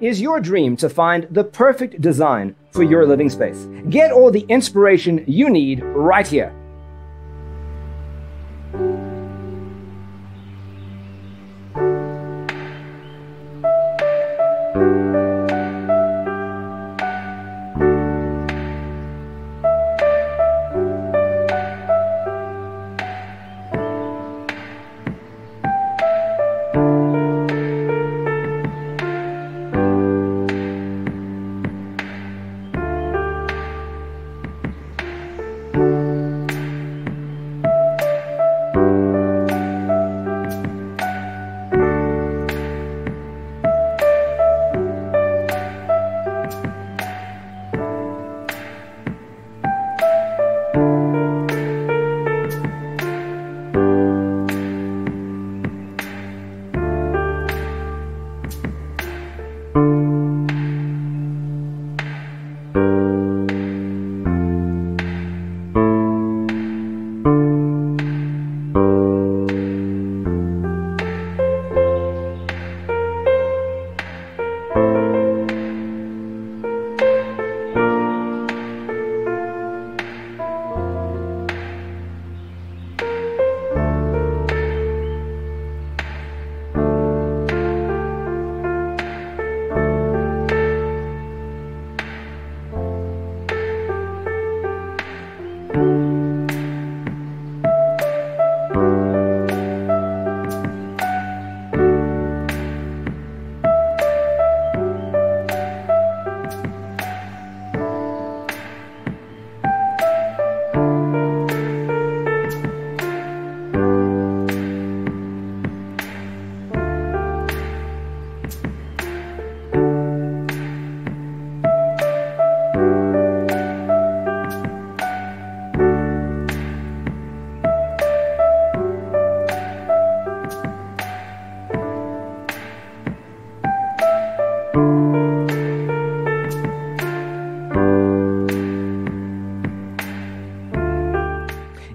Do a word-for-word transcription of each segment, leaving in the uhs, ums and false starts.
Is your dream to find the perfect design for your living space? Get all the inspiration you need right here.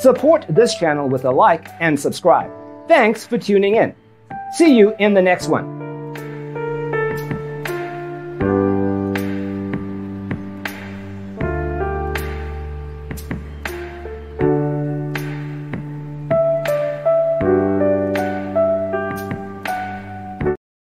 Support this channel with a like and subscribe. Thanks for tuning in. See you in the next one.